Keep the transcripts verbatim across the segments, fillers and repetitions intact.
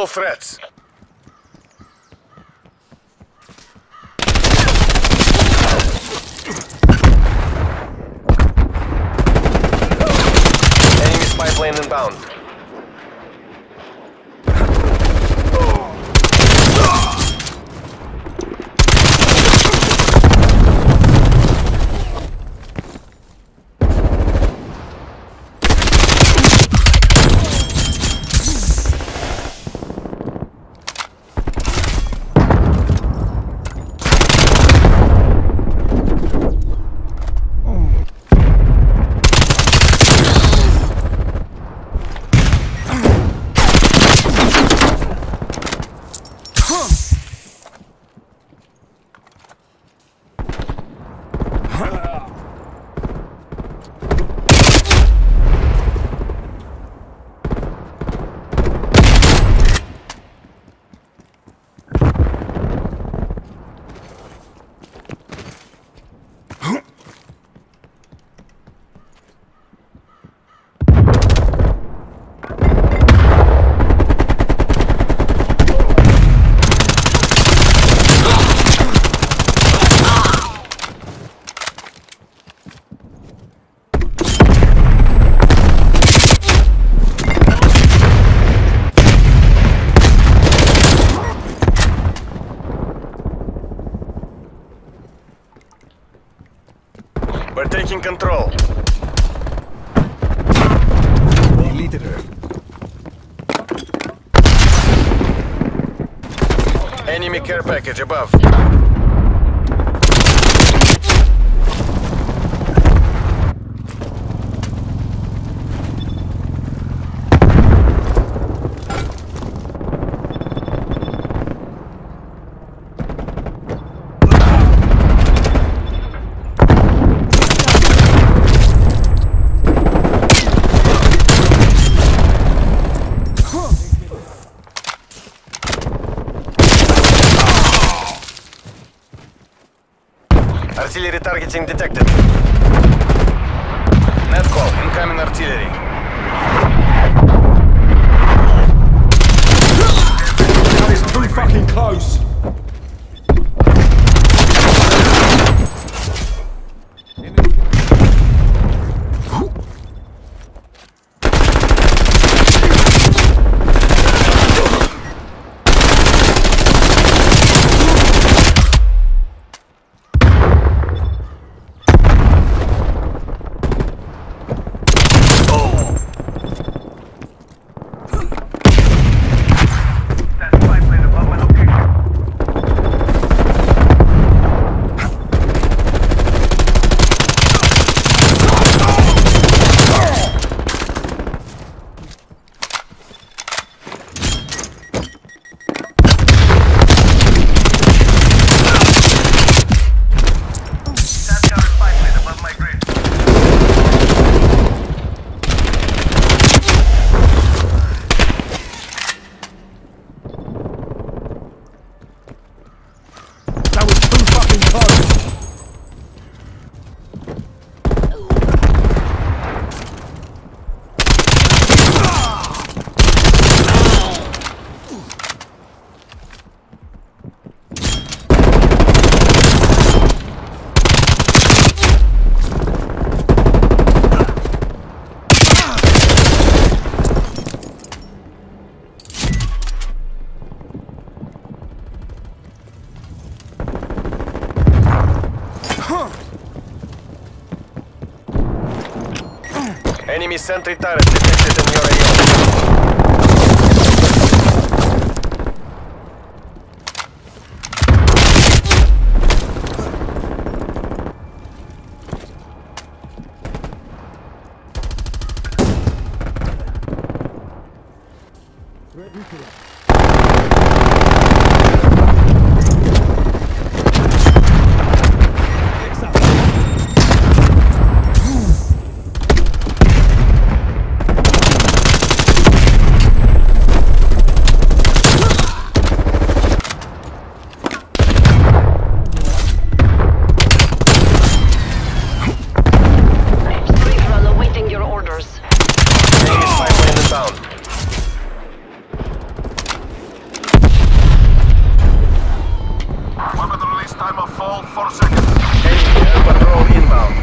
all threats. Enemy spy plane inbound. We're taking control. Deleted her. Enemy care package above. Artillery targeting detected. Netcall, incoming artillery. That is too fucking close. Enemy sentry turret detected in your area. four seconds. Enemy air patrol inbound.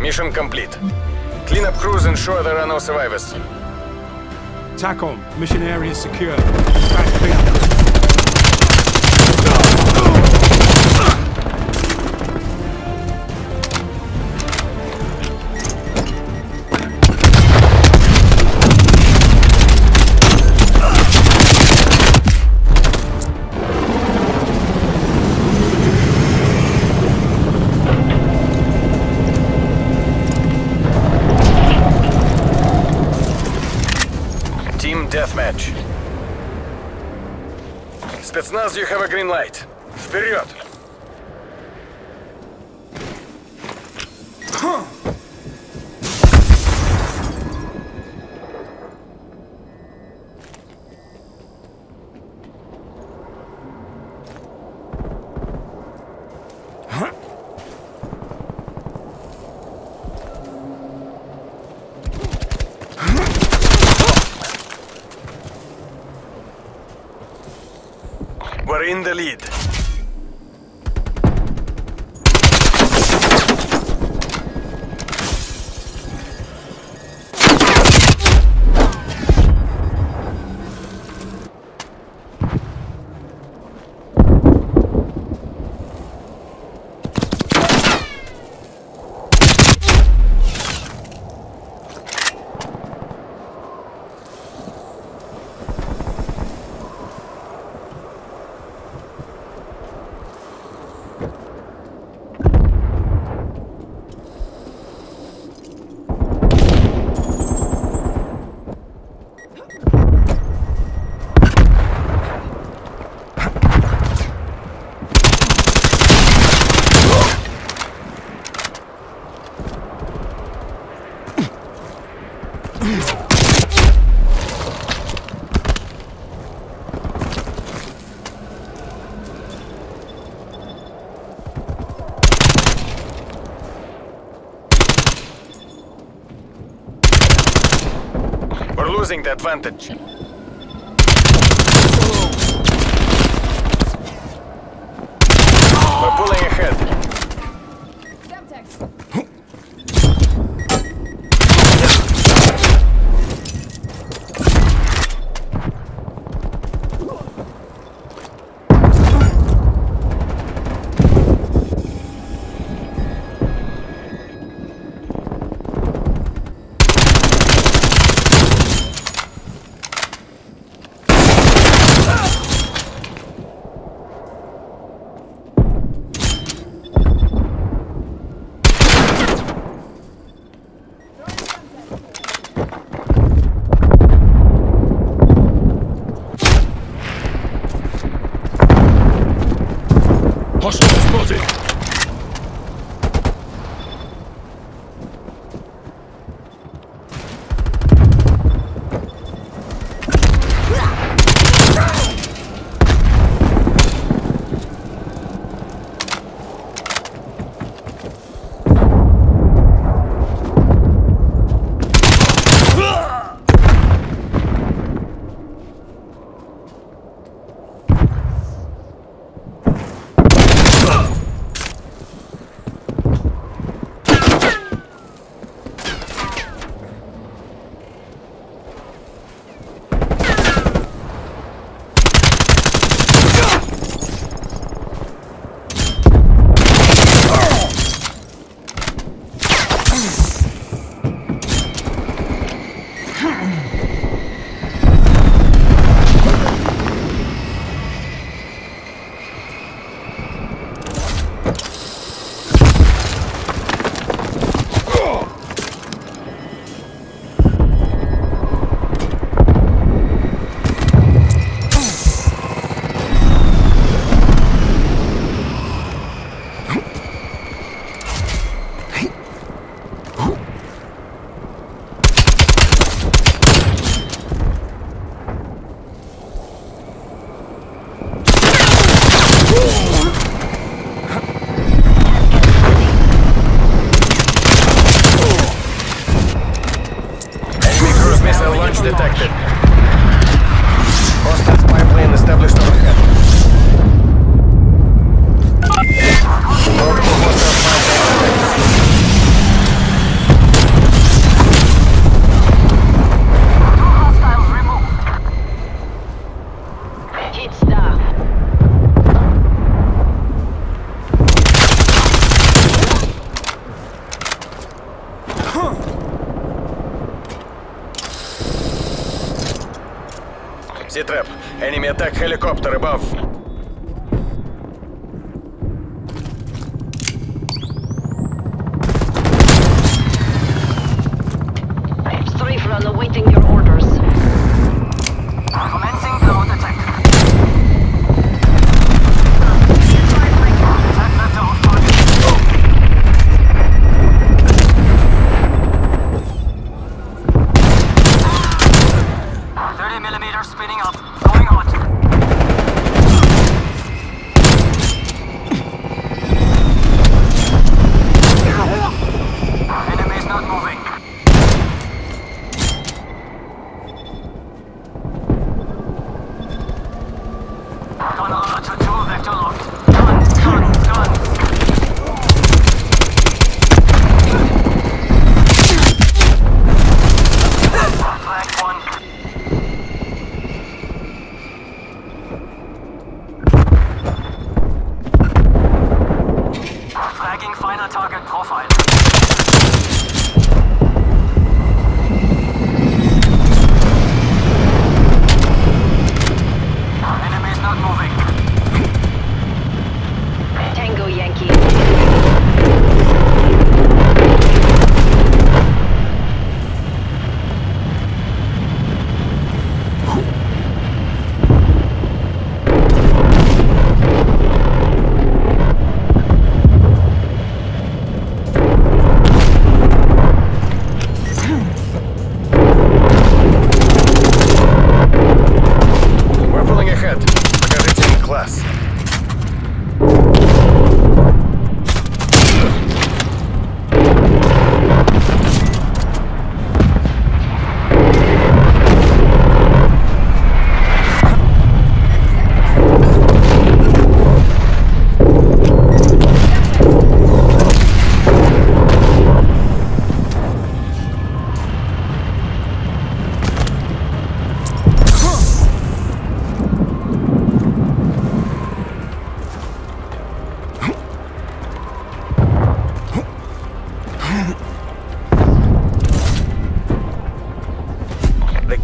Mission complete. Clean up crews ensure there are no survivors. TACOM, mission area secure. Back clean up. Deathmatch. Спецназ, you have a green light. Вперед! We're in the lead. We're losing the advantage. We're pulling ahead. Ситрэп, enemy attack helicopter above. Typhoon awaiting your orders. Commencing drone attack. thirty millimeter spinning up. Going hot. Enemy is not moving.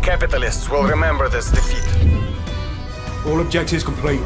Capitalists will remember this defeat. All objectives complete.